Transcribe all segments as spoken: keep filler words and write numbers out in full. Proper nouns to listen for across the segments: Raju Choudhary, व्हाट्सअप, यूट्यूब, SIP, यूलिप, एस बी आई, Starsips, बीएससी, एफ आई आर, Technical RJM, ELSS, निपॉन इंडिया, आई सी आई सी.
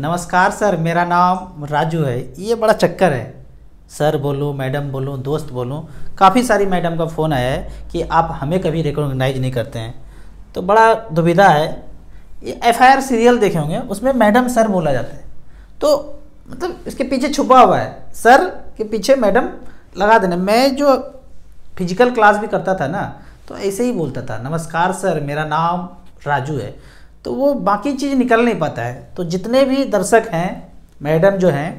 नमस्कार सर, मेरा नाम राजू है। ये बड़ा चक्कर है, सर बोलूँ, मैडम बोलूँ, दोस्त बोलूँ, काफ़ी सारी मैडम का फ़ोन आया है कि आप हमें कभी रिकॉग्नाइज नहीं करते हैं, तो बड़ा दुविधा है। ये एफ आई आर सीरियल देखे होंगे, उसमें मैडम सर बोला जाता है, तो मतलब इसके पीछे छुपा हुआ है, सर के पीछे मैडम लगा देना। मैं जो फिजिकल क्लास भी करता था ना, तो ऐसे ही बोलता था, नमस्कार सर, मेरा नाम राजू है, तो वो बाकी चीज़ निकल नहीं पाता है। तो जितने भी दर्शक हैं, मैडम जो हैं,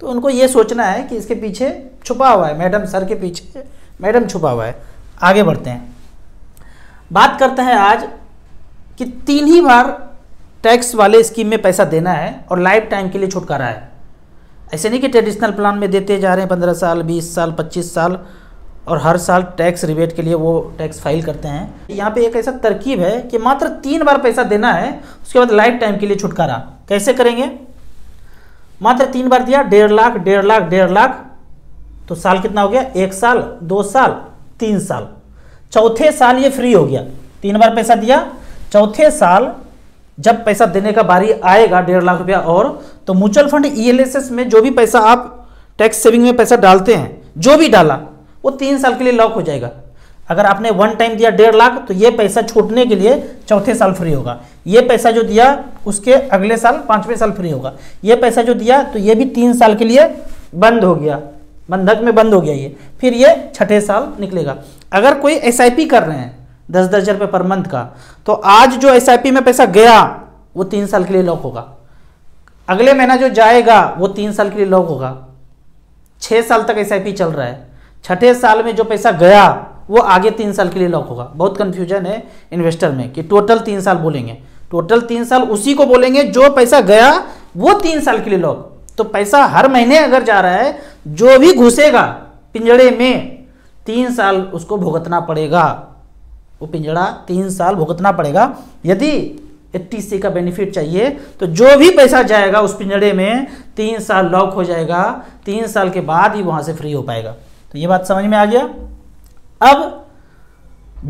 तो उनको ये सोचना है कि इसके पीछे छुपा हुआ है मैडम, सर के पीछे मैडम छुपा हुआ है। आगे बढ़ते हैं, बात करते हैं आज कि तीन ही बार टैक्स वाले स्कीम में पैसा देना है और लाइफ टाइम के लिए छुटकारा है। ऐसे नहीं कि ट्रेडिशनल प्लान में देते जा रहे हैं पंद्रह साल, बीस साल, पच्चीस साल, और हर साल टैक्स रिबेट के लिए वो टैक्स फाइल करते हैं। यहाँ पे एक ऐसा तरकीब है कि मात्र तीन बार पैसा देना है, उसके बाद लाइफ टाइम के लिए छुटकारा। कैसे करेंगे? मात्र तीन बार दिया, डेढ़ लाख, डेढ़ लाख, डेढ़ लाख, तो साल कितना हो गया? एक साल, दो साल, तीन साल। चौथे साल ये फ्री हो गया। तीन बार पैसा दिया, चौथे साल जब पैसा देने का बारी आएगा, डेढ़ लाख रुपया और, तो mutual fund E L S S में जो भी पैसा आप टैक्स सेविंग में पैसा डालते हैं, जो भी डाला, वो तीन साल के लिए लॉक हो जाएगा। अगर आपने वन टाइम दिया डेढ़ लाख, तो ये पैसा छूटने के लिए चौथे साल फ्री होगा। ये पैसा जो दिया उसके अगले साल, पांचवें साल फ्री होगा। ये पैसा जो दिया, तो ये भी तीन साल के लिए बंद हो गया, बंधक में बंद हो गया ये। फिर ये छठे साल निकलेगा। अगर कोई एस आई पी कर रहे हैं दस दस हज़ार रुपये पर मंथ का, तो आज जो एस आई पी में पैसा गया वो तीन साल के लिए लॉक होगा। अगले महीना जो जाएगा वो तीन साल के लिए लॉक होगा। छः साल तक एस आई पी चल रहा है, छठे साल में जो पैसा गया वो आगे तीन साल के लिए लॉक होगा। बहुत कन्फ्यूजन है इन्वेस्टर में कि टोटल तीन साल बोलेंगे, टोटल तीन साल उसी को बोलेंगे जो पैसा गया वो तीन साल के लिए लॉक। तो पैसा हर महीने अगर जा रहा है, जो भी घुसेगा पिंजड़े में, तीन साल उसको भुगतना पड़ेगा। वो पिंजड़ा तीन साल भुगतना पड़ेगा। यदि अस्सी सी का बेनिफिट चाहिए, तो जो भी पैसा जाएगा उस पिंजड़े में तीन साल लॉक हो जाएगा, तीन साल के बाद ही वहाँ से फ्री हो पाएगा। तो ये बात समझ में आ गया। अब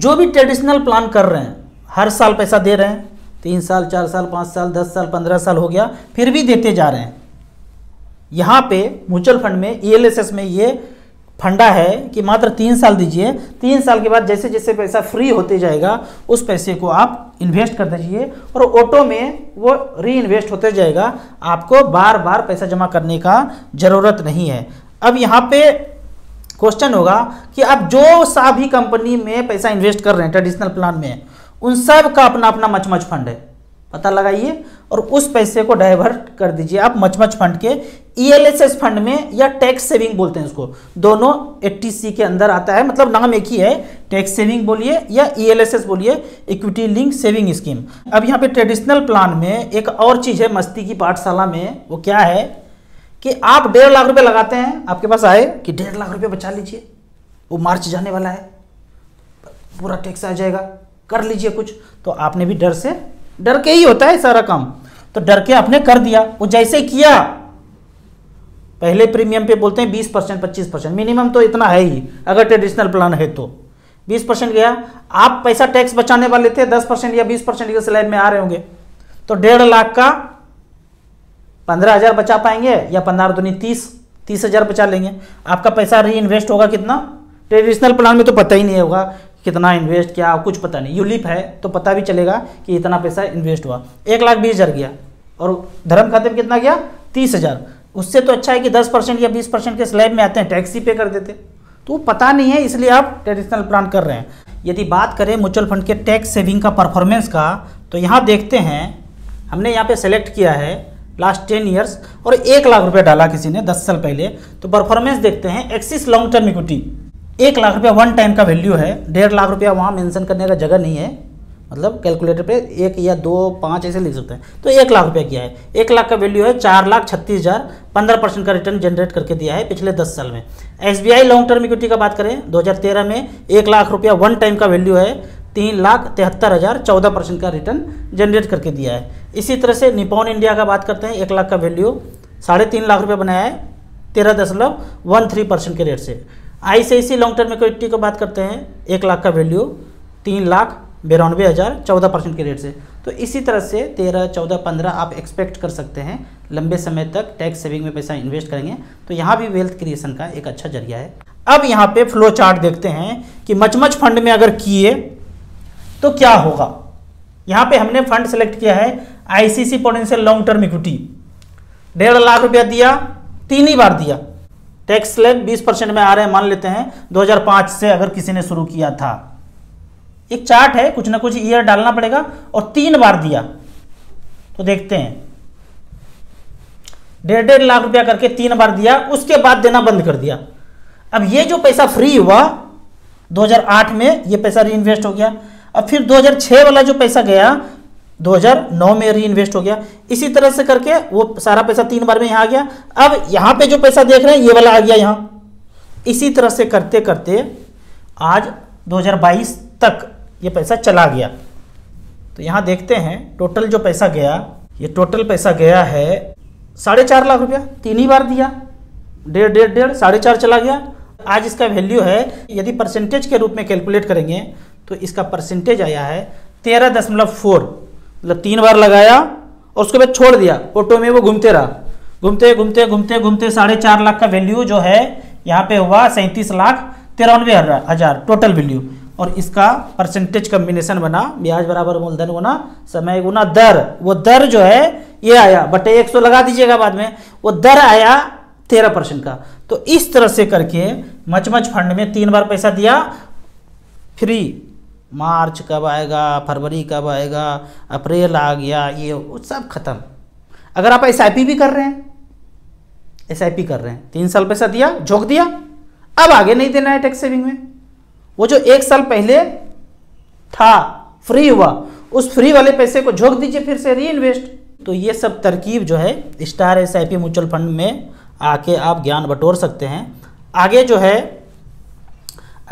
जो भी ट्रेडिशनल प्लान कर रहे हैं, हर साल पैसा दे रहे हैं, तीन साल, चार साल, पाँच साल, दस साल, पंद्रह साल हो गया, फिर भी देते जा रहे हैं। यहाँ पे म्यूचुअल फंड में ई एल एस एस में ये फंडा है कि मात्र तीन साल दीजिए, तीन साल के बाद जैसे जैसे पैसा फ्री होते जाएगा उस पैसे को आप इन्वेस्ट कर दीजिए, और ऑटो में वो री इन्वेस्ट होते जाएगा। आपको बार बार पैसा जमा करने का ज़रूरत नहीं है। अब यहाँ पर क्वेश्चन होगा कि आप जो सा भी कंपनी में पैसा इन्वेस्ट कर रहे हैं ट्रेडिशनल प्लान में, उन सब का अपना अपना मचमच फंड है, पता लगाइए, और उस पैसे को डाइवर्ट कर दीजिए आप मचमच फंड के E L S S fund में, या टैक्स सेविंग बोलते हैं उसको। दोनों अस्सी सी के अंदर आता है, मतलब नाम एक ही है, टैक्स सेविंग बोलिए या ई एल एस एस बोलिए, इक्विटी लिंक सेविंग स्कीम। अब यहाँ पे ट्रेडिशनल प्लान में एक और चीज़ है मस्ती की पाठशाला में, वो क्या है कि आप डेढ़ लाख रुपए लगाते हैं, आपके पास आए कि डेढ़ लाख रुपए बचा लीजिए, वो मार्च जाने वाला है, पूरा टैक्स आ जाएगा, कर लीजिए कुछ। तो आपने भी डर से, डर के ही होता है सारा काम, तो डर के आपने कर दिया। वो जैसे किया, पहले प्रीमियम पे बोलते हैं बीस परसेंट, पच्चीस परसेंट मिनिमम तो इतना है ही, अगर ट्रेडिशनल प्लान है तो बीस परसेंट गया। आप पैसा टैक्स बचाने वाले थे, दस परसेंट या बीस परसेंट के स्लैब में आ रहे होंगे, तो डेढ़ लाख का पंद्रह हज़ार बचा पाएंगे, या पंद्रह दूनी तीस, तीस हज़ार बचा लेंगे। आपका पैसा री इन्वेस्ट होगा कितना? ट्रेडिशनल प्लान में तो पता ही नहीं होगा कितना इन्वेस्ट किया, कुछ पता नहीं। यूलिप है तो पता भी चलेगा कि इतना पैसा इन्वेस्ट हुआ, एक लाख बीस हज़ार गया, और धर्म खाते में कितना गया? तीस हज़ार। उससे तो अच्छा है कि दस परसेंट या बीस परसेंट के स्लैब में आते हैं, टैक्स ही पे कर देते, तो पता नहीं है, इसलिए आप ट्रेडिशनल प्लान कर रहे हैं। यदि बात करें म्यूचुअल फंड के टैक्स सेविंग का परफॉर्मेंस का, तो यहाँ देखते हैं, हमने यहाँ पर सेलेक्ट किया है लास्ट टेन ईयर्स, और एक लाख रुपया डाला किसी ने दस साल पहले, तो परफॉर्मेंस देखते हैं। एक्सिस लॉन्ग टर्म इक्विटी, एक लाख रुपया वन टाइम का वैल्यू है, डेढ़ लाख रुपया वहाँ मेंशन करने का जगह नहीं है, मतलब कैलकुलेटर पे एक या दो पाँच ऐसे लिख सकते हैं, तो एक लाख रुपया किया है, एक लाख का वैल्यू है चार लाख छत्तीस हज़ार, पंद्रह परसेंट का रिटर्न जनरेट करके दिया है पिछले दस साल में। एस बी आई long term equity का बात करें, दो हज़ार तेरह में एक लाख रुपया वन टाइम का वैल्यू है, तीन लाख तिहत्तर हज़ार, चौदह परसेंट का रिटर्न जनरेट करके दिया है। इसी तरह से निपॉन इंडिया का बात करते हैं, एक लाख का वैल्यू साढ़े तीन लाख रुपये बनाया है, तेरह दशमलव वन थ्री परसेंट के रेट से। आई सी आई सी long term equity की बात करते हैं, एक लाख का वैल्यू तीन लाख बिरानवे हज़ार, चौदह परसेंट के रेट से। तो इसी तरह से तेरह चौदह पंद्रह आप एक्सपेक्ट कर सकते हैं, लंबे समय तक टैक्स सेविंग में पैसा इन्वेस्ट करेंगे तो यहाँ भी वेल्थ क्रिएशन का एक अच्छा जरिया है। अब यहाँ पे फ्लो चार्ट देखते हैं कि मचमच फंड में अगर किए तो क्या होगा। यहाँ पे हमने फंड सेलेक्ट किया है ICC potential long term equity, डेढ़ लाख रुपया दिया, तीन ही बार दिया, टैक्स स्लैब बीस परसेंट में आ रहे हैं मान लेते हैं, दो हज़ार पाँच से अगर किसी ने शुरू किया था। एक चार्ट है, कुछ ना कुछ ईयर डालना पड़ेगा और तीन बार दिया तो देखते हैं, डेढ़ डेढ़ लाख रुपया करके तीन बार दिया, उसके बाद देना बंद कर दिया। अब ये जो पैसा फ्री हुआ दो हज़ार आठ में ये पैसा रीइन्वेस्ट हो गया, अब फिर दो हज़ार छह वाला जो पैसा गया दो हज़ार नौ में रीइन्वेस्ट हो गया, इसी तरह से करके वो सारा पैसा तीन बार में यहाँ आ गया। अब यहाँ पे जो पैसा देख रहे हैं ये वाला आ गया यहाँ, इसी तरह से करते करते आज दो हज़ार बाईस तक ये पैसा चला गया। तो यहाँ देखते हैं टोटल जो पैसा गया, ये टोटल पैसा गया है साढ़े चार लाख रुपया, तीन ही बार दिया, डेढ़ डेढ़ डेढ़ साढ़े चार चला गया। आज इसका वैल्यू है, यदि परसेंटेज के रूप में कैलकुलेट करेंगे तो इसका परसेंटेज आया है तेरह दशमलव चार, मतलब तीन बार लगाया और उसके बाद छोड़ दिया, ऑटो में वो घूमते रहा, घूमते घूमते घूमते घूमते साढ़े चार लाख का वैल्यू जो है यहाँ पे हुआ सैंतीस लाख तिरानवे हज़ार टोटल वैल्यू, और इसका परसेंटेज कम्बिनेशन बना ब्याज बराबर मूलधन गुना समय गुना दर, वो दर जो है ये आया बटे एक सौ लगा दीजिएगा बाद में, वो दर आया तेरह परसेंट का। तो इस तरह से करके मचमच फंड में तीन बार पैसा दिया फ्री, मार्च कब आएगा, फरवरी कब आएगा, अप्रैल आ गया, ये सब खत्म। अगर आप एस आई पी भी कर रहे हैं, एस आई पी कर रहे हैं, तीन साल पैसा दिया झोंक दिया, अब आगे नहीं देना है टैक्स सेविंग में, वो जो एक साल पहले था फ्री हुआ उस फ्री वाले पैसे को झोंक दीजिए फिर से री इन्वेस्ट। तो ये सब तरकीब जो है star S I P mutual fund में आके आप ज्ञान बटोर सकते हैं। आगे जो है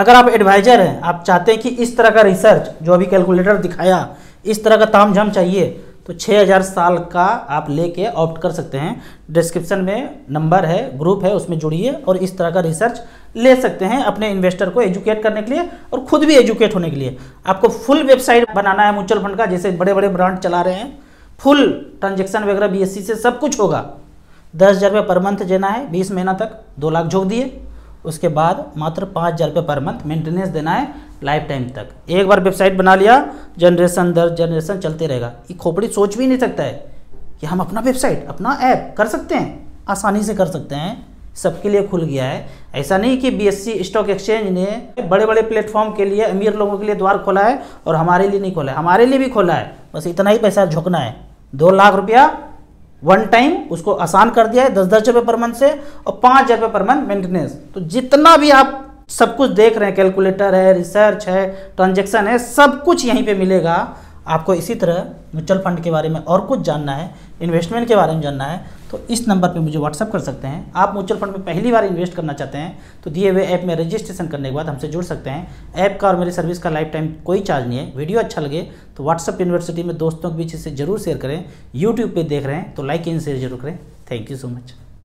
अगर आप एडवाइजर हैं, आप चाहते हैं कि इस तरह का रिसर्च जो अभी कैलकुलेटर दिखाया इस तरह का तामझाम चाहिए तो छः हज़ार साल का आप लेके ऑप्ट कर सकते हैं। डिस्क्रिप्शन में नंबर है, ग्रुप है, उसमें जुड़िए और इस तरह का रिसर्च ले सकते हैं अपने इन्वेस्टर को एजुकेट करने के लिए और ख़ुद भी एजुकेट होने के लिए। आपको फुल वेबसाइट बनाना है म्यूचुअल फंड का, जैसे बड़े बड़े ब्रांड चला रहे हैं, फुल ट्रांजेक्शन वगैरह बी एस सी से सब कुछ होगा। दस हज़ार रुपये पर मंथ देना है, बीस महीना तक दो लाख झोंक दिए, उसके बाद मात्र पाँच हज़ार रुपये पर मंथ मेंटेनेंस देना है लाइफ टाइम तक। एक बार वेबसाइट बना लिया, जनरेशन दर जनरेशन चलते रहेगा। ये खोपड़ी सोच भी नहीं सकता है कि हम अपना वेबसाइट अपना ऐप कर सकते हैं, आसानी से कर सकते हैं, सबके लिए खुल गया है। ऐसा नहीं कि बीएससी स्टॉक एक्सचेंज ने बड़े बड़े प्लेटफॉर्म के लिए अमीर लोगों के लिए द्वार खोला है और हमारे लिए नहीं खोला है, हमारे लिए भी खोला है, बस इतना ही पैसा झोंकना है। दो लाख रुपया वन टाइम उसको आसान कर दिया है दस दस रुपये पर मंथ से और पाँच हज़ार रुपये पर मंथ मेंटेनेंस। तो जितना भी आप सब कुछ देख रहे हैं, कैलकुलेटर है, रिसर्च है, ट्रांजैक्शन है, सब कुछ यहीं पे मिलेगा आपको। इसी तरह म्यूचुअल फंड के बारे में और कुछ जानना है, इन्वेस्टमेंट के बारे में जानना है तो इस नंबर पे मुझे व्हाट्सअप कर सकते हैं। आप म्यूचुअल फंड में पहली बार इन्वेस्ट करना चाहते हैं तो दिए हुए ऐप में रजिस्ट्रेशन करने के बाद हमसे जुड़ सकते हैं। ऐप का और मेरी सर्विस का लाइफ टाइम कोई चार्ज नहीं है। वीडियो अच्छा लगे तो व्हाट्सअप यूनिवर्सिटी में दोस्तों के बीच इसे जरूर शेयर करें। यूट्यूब पर देख रहे हैं तो लाइक एंड शेयर जरूर करें। Thank you so much.